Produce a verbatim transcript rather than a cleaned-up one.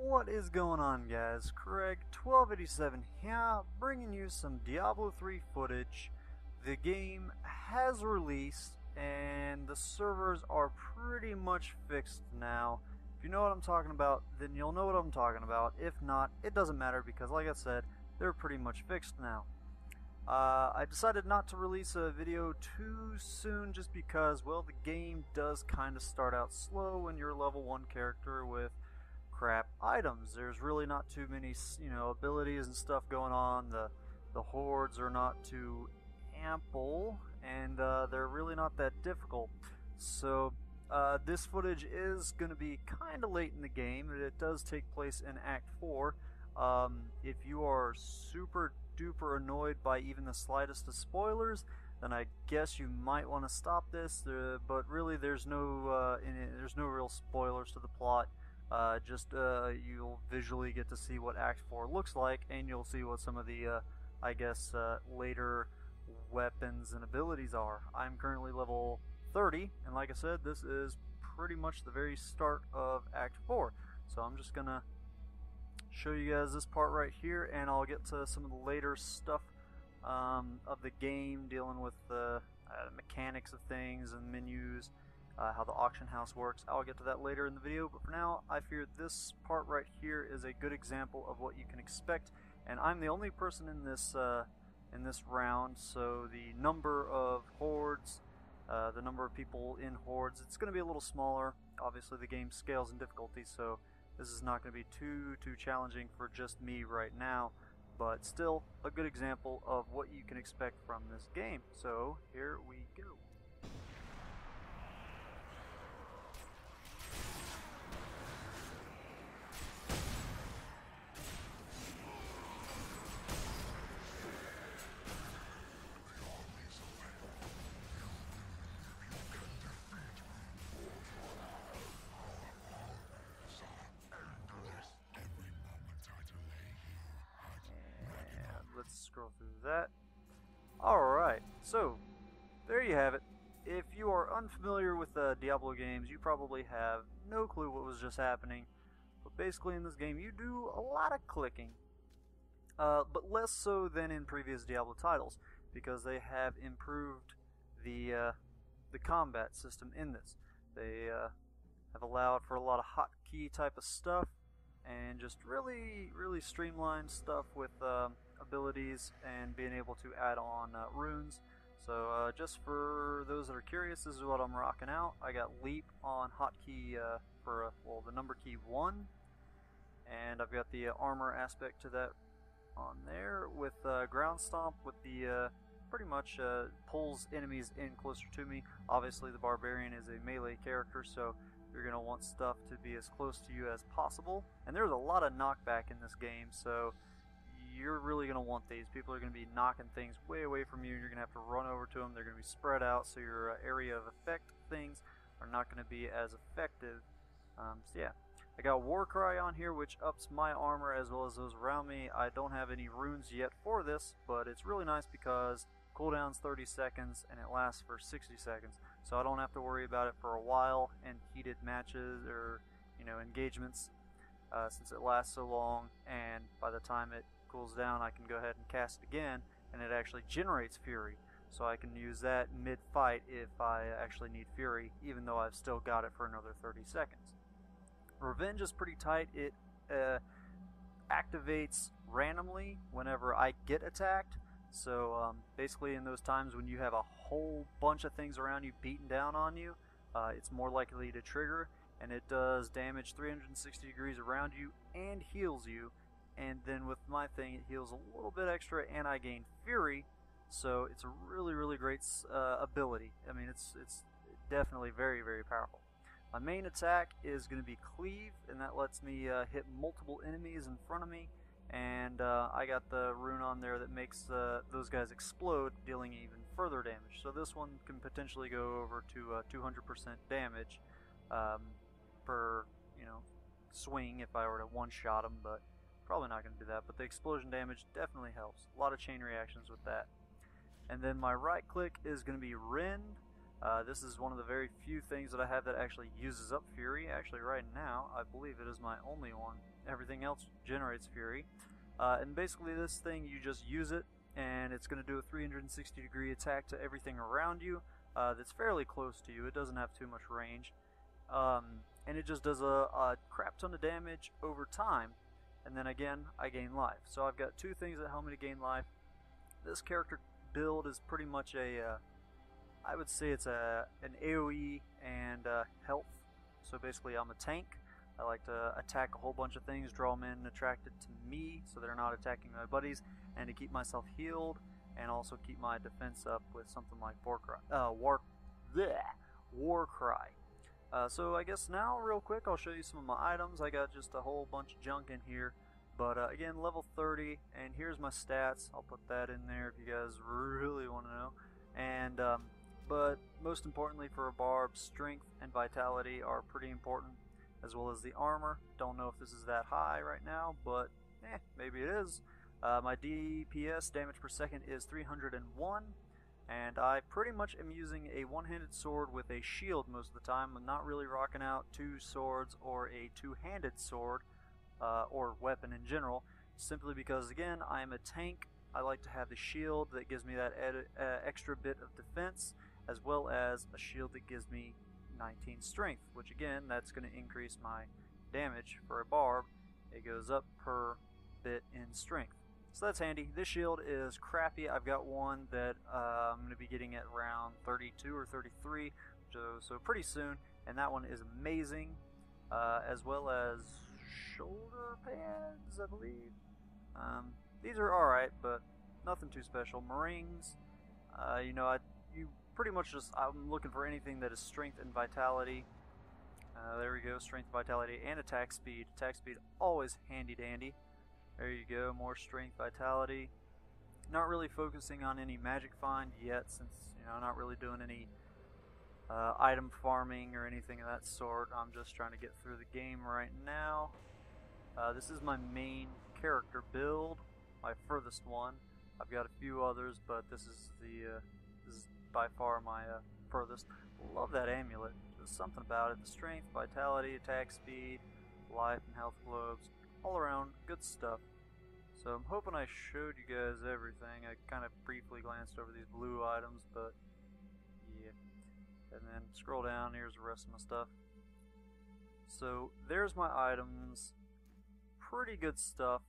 What is going on, guys? Craig twelve eighty-seven here, bringing you some Diablo three footage. The game has released and the servers are pretty much fixed now. If you know what I'm talking about, then you'll know what I'm talking about. If not, it doesn't matter because, like I said, they're pretty much fixed now. Uh, I decided not to release a video too soon just because, well, the game does kind of start out slow when you're a level one character with crap items. There's really not too many, you know, abilities and stuff going on. The the hordes are not too ample, and uh, they're really not that difficult. So uh, this footage is going to be kind of late in the game. It does take place in Act four. Um, if you are super duper annoyed by even the slightest of spoilers, then I guess you might want to stop this. Uh, but really, there's no uh, in it, there's no real spoilers to the plot. Uh, just uh, you'll visually get to see what Act four looks like, and you'll see what some of the, uh, I guess, uh, later weapons and abilities are. I'm currently level thirty, and like I said, this is pretty much the very start of Act four. So I'm just gonna show you guys this part right here, and I'll get to some of the later stuff um, of the game, dealing with the uh, mechanics of things and menus. Uh, how the auction house works. I'll get to that later in the video, but for now I fear this part right here is a good example of what you can expect, and I'm the only person in this uh, in this round, so the number of hordes, uh, the number of people in hordes, it's gonna be a little smaller. Obviously the game scales in difficulty, so this is not gonna be too too challenging for just me right now, but still a good example of what you can expect from this game. So here we go. Let's scroll through that. Alright, so there you have it. If you are unfamiliar with the uh, Diablo games, you probably have no clue what was just happening. But basically in this game you do a lot of clicking. Uh, but less so than in previous Diablo titles, because they have improved the, uh, the combat system in this. They uh, have allowed for a lot of hotkey type of stuff, and just really, really streamlined stuff with um, abilities and being able to add on uh, runes. So uh, just for those that are curious, this is what I'm rocking out. I got leap on hotkey uh, for uh, well, the number key one, and I've got the uh, armor aspect to that on there with uh, ground stomp, with the uh, pretty much uh, pulls enemies in closer to me. Obviously the barbarian is a melee character, so you're going to want stuff to be as close to you as possible. And there's a lot of knockback in this game, so you're really going to want these. People are going to be knocking things way away from you, and you're going to have to run over to them. They're going to be spread out, so your area of effect things are not going to be as effective. Um, so yeah, I got Warcry on here, which ups my armor as well as those around me. I don't have any runes yet for this, but it's really nice because cooldown's thirty seconds and it lasts for sixty seconds, so I don't have to worry about it for a while in heated matches or, you know, engagements, uh, since it lasts so long. And by the time it cools down, I can go ahead and cast it again, and it actually generates fury, so I can use that mid-fight if I actually need fury, even though I've still got it for another thirty seconds. Revenge is pretty tight. It uh, activates randomly whenever I get attacked. So um, basically in those times when you have a whole bunch of things around you beating down on you, uh, it's more likely to trigger, and it does damage three hundred sixty degrees around you and heals you. And then with my thing, it heals a little bit extra and I gain fury, so it's a really, really great uh, ability. I mean, it's, it's definitely very, very powerful. My main attack is going to be Cleave, and that lets me uh, hit multiple enemies in front of me. And uh, I got the rune on there that makes uh, those guys explode, dealing even further damage. So this one can potentially go over to uh, two hundred percent damage um, per, you know, swing if I were to one-shot them, but probably not going to do that. But the explosion damage definitely helps. A lot of chain reactions with that. And then my right click is going to be Rend. Uh, this is one of the very few things that I have that actually uses up Fury. Actually, right now, I believe it is my only one. Everything else generates Fury. Uh, and basically this thing, you just use it, and it's going to do a three hundred sixty degree attack to everything around you uh, that's fairly close to you. It doesn't have too much range. Um, and it just does a, a crap ton of damage over time. And then again, I gain life. So I've got two things that help me to gain life. This character build is pretty much a... Uh, I would say it's a an AoE and uh, health. So basically I'm a tank. I like to attack a whole bunch of things, draw them in, attracted to me so they're not attacking my buddies, and to keep myself healed and also keep my defense up with something like Warcry. Uh, war, bleh, Warcry. Uh, so I guess now real quick I'll show you some of my items. I got just a whole bunch of junk in here. But uh, again, level thirty, and here's my stats. I'll put that in there if you guys really want to know. And um, but most importantly for a barb, strength and vitality are pretty important, as well as the armor. Don't know if this is that high right now, but eh, maybe it is. Uh, my D P S, damage per second, is three hundred one, and I pretty much am using a one-handed sword with a shield most of the time. I'm not really rocking out two swords or a two-handed sword uh, or weapon in general, simply because, again, I am a tank. I like to have the shield that gives me that ed uh, extra bit of defense, as well as a shield that gives me nineteen strength, which again, that's going to increase my damage for a barb. It goes up per bit in strength. So that's handy. This shield is crappy. I've got one that uh, I'm going to be getting at around thirty-two or thirty-three, so, so pretty soon, and that one is amazing, uh, as well as shoulder pads, I believe. Um, these are alright, but nothing too special. Marines, uh, you know, I you pretty much just, I'm looking for anything that is strength and vitality. Uh, there we go, strength, vitality, and attack speed. Attack speed, always handy dandy. There you go, more strength, vitality. Not really focusing on any magic find yet, since, you know, I'm not really doing any uh, item farming or anything of that sort. I'm just trying to get through the game right now. Uh, this is my main character build, my furthest one. I've got a few others, but this is the, uh, this is by far my uh, furthest. Love that amulet. There's something about it. The strength, vitality, attack speed, life and health globes. All around good stuff. So I'm hoping I showed you guys everything. I kind of briefly glanced over these blue items, but yeah. And then scroll down, here's the rest of my stuff. So there's my items. Pretty good stuff.